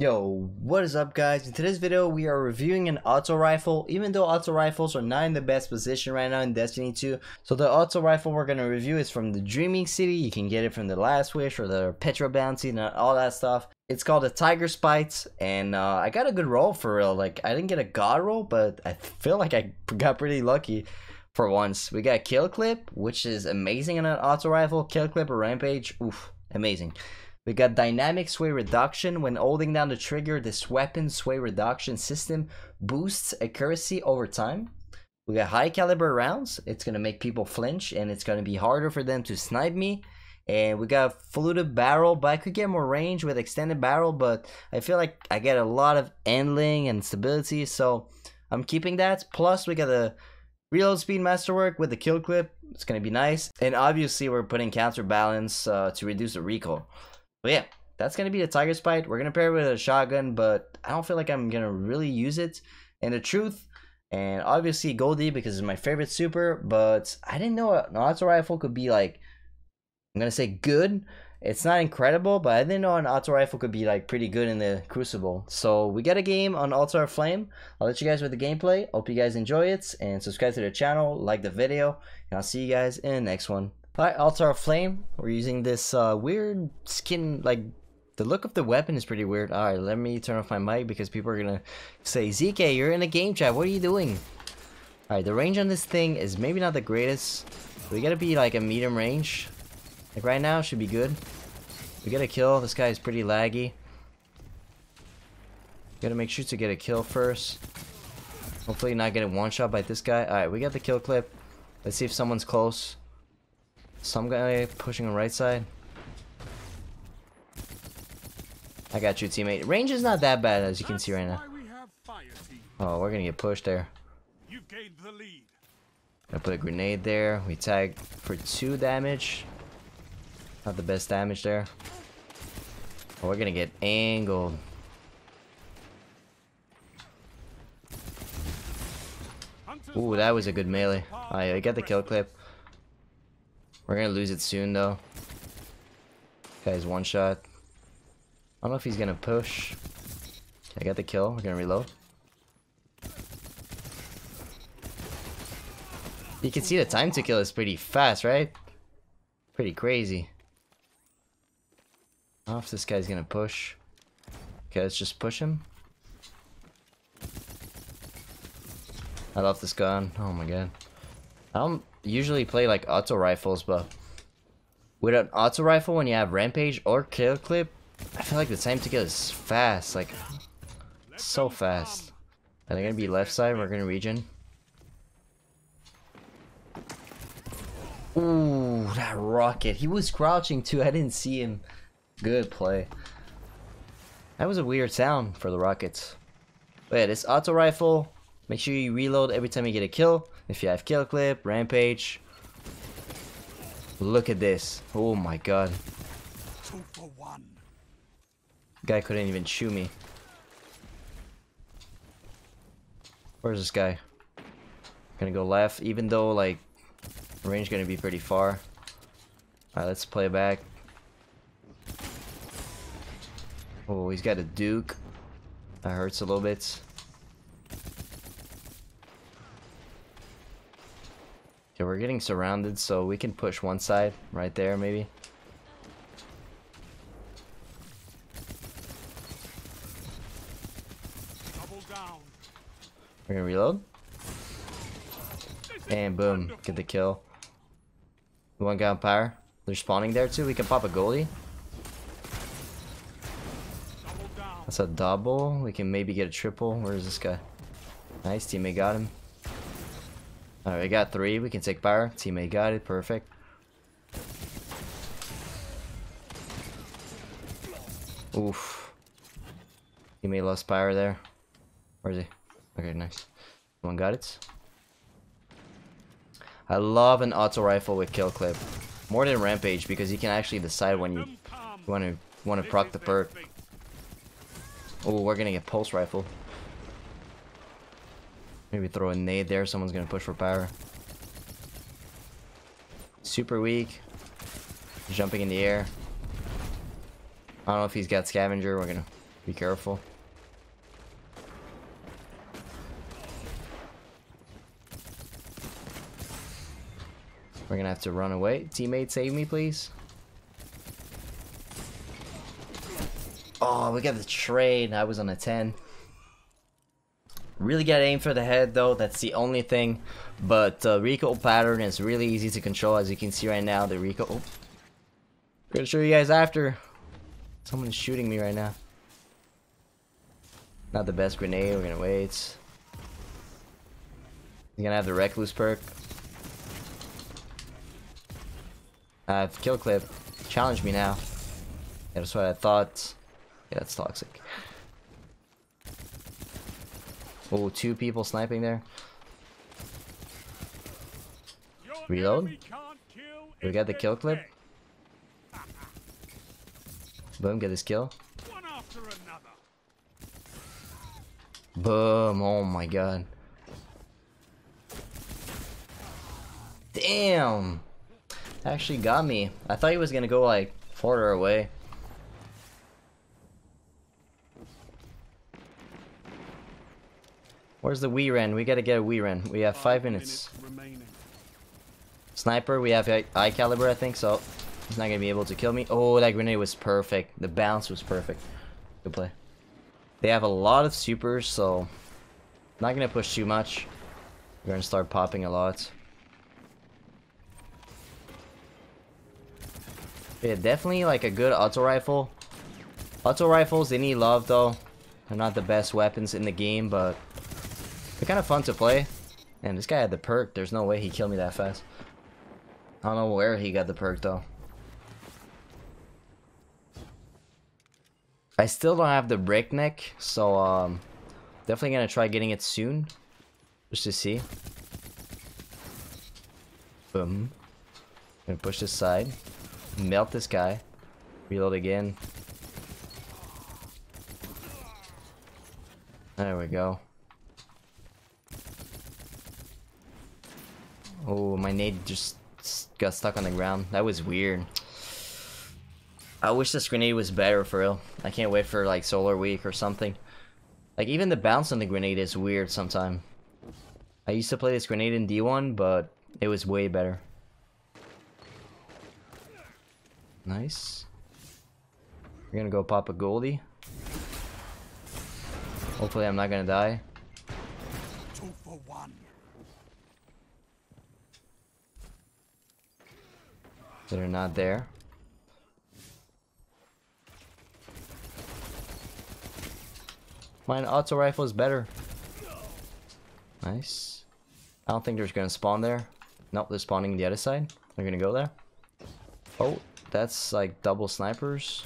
Yo, what is up guys? In today's video we are reviewing an auto rifle. Even though auto rifles are not in the best position right now in Destiny 2, so the auto rifle we're going to review is from the Dreaming City. You can get it from the Last Wish or the Petro Bouncy and all that stuff. It's called a Tigerspite, and I got a good roll for real. Like, I didn't get a god roll, but I feel like I got pretty lucky for once. We got Kill Clip, which is amazing in an auto rifle. Kill Clip or Rampage, oof, amazing. We got dynamic sway reduction. When holding down the trigger, this weapon sway reduction system boosts accuracy over time. We got high caliber rounds. It's going to make people flinch and it's going to be harder for them to snipe me. And we got fluted barrel, but I could get more range with extended barrel, but I feel like I get a lot of handling and stability, so I'm keeping that. Plus we got a reload speed masterwork with the Kill Clip. It's going to be nice. And obviously we're putting counterbalance to reduce the recoil. But yeah, that's going to be the Tigerspite. We're going to pair it with a shotgun, but I don't feel like I'm going to really use it. And the truth, and obviously Goldie because it's my favorite super, but I didn't know an auto rifle could be like, I'm going to say good. It's not incredible, but I didn't know an auto rifle could be like pretty good in the Crucible. So we got a game on Altar of Flame. I'll let you guys with the gameplay. Hope you guys enjoy it and subscribe to the channel, like the video, and I'll see you guys in the next one. Alright, Altar of Flame. We're using this weird skin, like, the look of the weapon is pretty weird. Alright, let me turn off my mic because people are gonna say, ZK, you're in a game chat, what are you doing? Alright, the range on this thing is maybe not the greatest. We gotta be like a medium range. Like right now, should be good. We gotta kill, this guy is pretty laggy. Gotta make sure to get a kill first. Hopefully not get a one-shot by this guy. Alright, we got the Kill Clip. Let's see if someone's close. Some guy pushing on right side. I got you, teammate. Range is not that bad as you can see right now. Oh, we're gonna get pushed there. I put a grenade there. We tag for 2 damage. Not the best damage there. Oh, we're gonna get angled. Ooh, that was a good melee. Oh yeah, I got the Kill Clip. We're gonna lose it soon though. Guy's one shot. I don't know if he's gonna push. I got the kill. We're gonna reload. You can see the time to kill is pretty fast, right? Pretty crazy. I don't know if this guy's gonna push. Okay, let's just push him. I love this gun. Oh my god. I don't usually play like auto rifles, but with an auto rifle when you have Rampage or Kill Clip, I feel like the time to kill is fast, like so fast. And they're gonna be left side, we're gonna regen. Ooh, that rocket. He was crouching too, I didn't see him. Good play. That was a weird sound for the rockets. But yeah, this auto rifle, make sure you reload every time you get a kill. If you have Kill Clip, Rampage. Look at this. Oh my god. 2 for 1. Guy couldn't even shoot me. Where's this guy? Gonna go left, even though like range gonna be pretty far. Alright, let's play back. Oh, he's got a Duke. That hurts a little bit. Okay, we're getting surrounded, so we can push one side right there, maybe. Double down. We're gonna reload. And boom, wonderful. Get the kill. One guy on fire. They're spawning there too. We can pop a Goldie. That's a double. We can maybe get a triple. Where is this guy? Nice, teammate got him. Alright, we got 3. We can take fire. Teammate got it. Perfect. Oof. Teammate lost fire there. Where is he? Okay, nice. Someone got it. I love an auto rifle with Kill Clip. More than Rampage because you can actually decide when you want to proc the perk. Oh, we're gonna get pulse rifle. Maybe throw a nade there, someone's gonna push for power. Super weak. Jumping in the air. I don't know if he's got scavenger, we're gonna Be careful. We're gonna have to run away. Teammate, save me, please. Oh, we got the trade. I was on a 10. Really gotta aim for the head, though. That's the only thing. But recoil pattern is really easy to control, as you can see right now. The recoil. Oh. I'm gonna show you guys after. Someone's shooting me right now. Not the best grenade. We're gonna wait. He's gonna have the Recluse perk. I have Kill Clip. Challenge me now. Yeah, that's what I thought. Yeah, that's toxic. Oh, two people sniping there. Reload. We got the Kill Clip. Boom, get this kill. Boom, oh my god. Damn! Actually got me. I thought he was gonna go like farther away. Where's the Weren? We gotta get a Weren. We have 5 minutes. Sniper, we have eye caliber, I think, so he's not gonna be able to kill me. Oh, that grenade was perfect. The bounce was perfect. Good play. They have a lot of supers, so not gonna push too much. We're gonna start popping a lot. Yeah, definitely like a good auto rifle. Auto rifles, they need love though. They're not the best weapons in the game, but they're kind of fun to play. And this guy had the perk. There's no way he killed me that fast. I don't know where he got the perk though. I still don't have the Breakneck, so definitely gonna try getting it soon, just to see. Boom. Gonna push this side. Melt this guy. Reload again. There we go. Oh, my nade just got stuck on the ground. That was weird. I wish this grenade was better, for real. I can't wait for like Solar Week or something. Like even the bounce on the grenade is weird sometimes. I used to play this grenade in D1, but it was way better. Nice. We're gonna go pop a Goldie. Hopefully I'm not gonna die. 2 for 1. They're not there. Mine auto rifle is better. Nice. I don't think there's gonna spawn there. Nope, they're spawning the other side. They're gonna go there. Oh. That's like double snipers.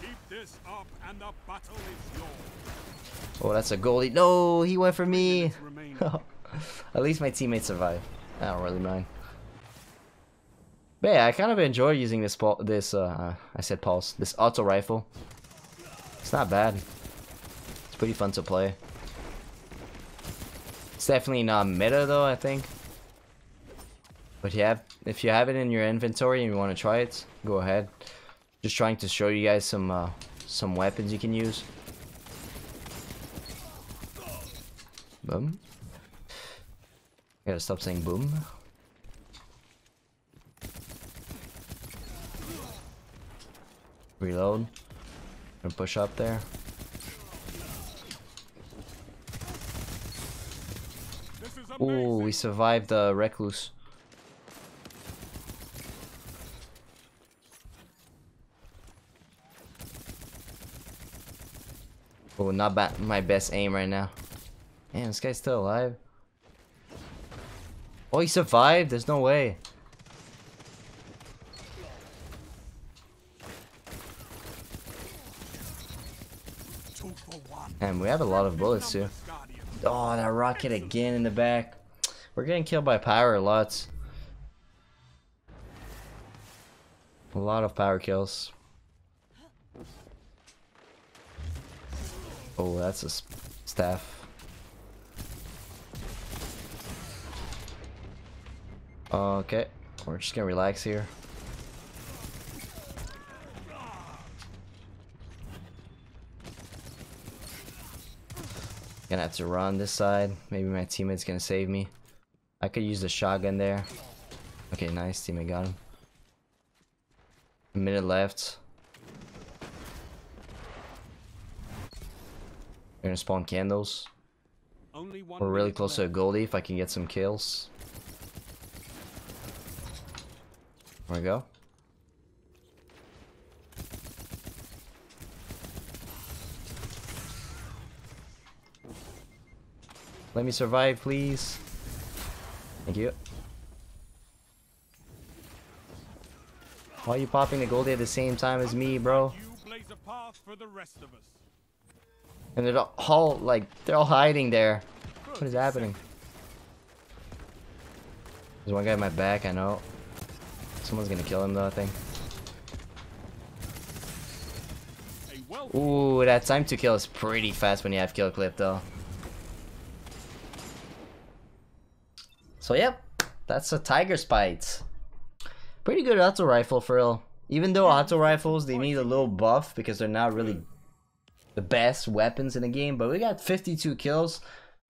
Keep this up and the battle is yours. Oh, that's a Goldie. No, he went for me. At least my teammates survived. I don't really mind. But yeah, I kind of enjoy using this this auto rifle. It's not bad. It's pretty fun to play. It's definitely not meta though, I think. But yeah, if you have it in your inventory and you want to try it, go ahead. Just trying to show you guys some weapons you can use. Boom. Gotta stop saying boom. Reload. And push up there. Ooh, we survived the Recluse. Oh, not bad. My best aim right now. Man, this guy's still alive. Oh, he survived? There's no way. And we have a lot of bullets too. Oh, that rocket again in the back. We're getting killed by power lots. A lot of power kills. Oh, that's a staff. Okay, we're just gonna relax here. Gonna have to run this side. Maybe my teammate's gonna save me. I could use the shotgun there. Okay, nice. Teammate got him. A minute left. We're gonna spawn candles. We're really close to a Goldie if I can get some kills. There we go. Let me survive, please. Thank you. Why are you popping the Goldie at the same time as me, bro? And they're all like, they're all hiding there. What is happening? There's one guy in my back, I know. Someone's gonna kill him though, I think. Ooh, that time to kill is pretty fast when you have kill clip though. So yep, that's a Tigerspite. Pretty good auto rifle for real. Even though auto rifles, they need a little buff because they're not really the best weapons in the game. But we got 52 kills.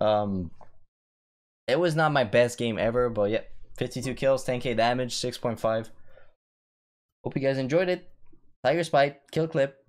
It was not my best game ever, but yep, 52 kills, 10k damage, 6.5. Hope you guys enjoyed it. Tigerspite, kill clip.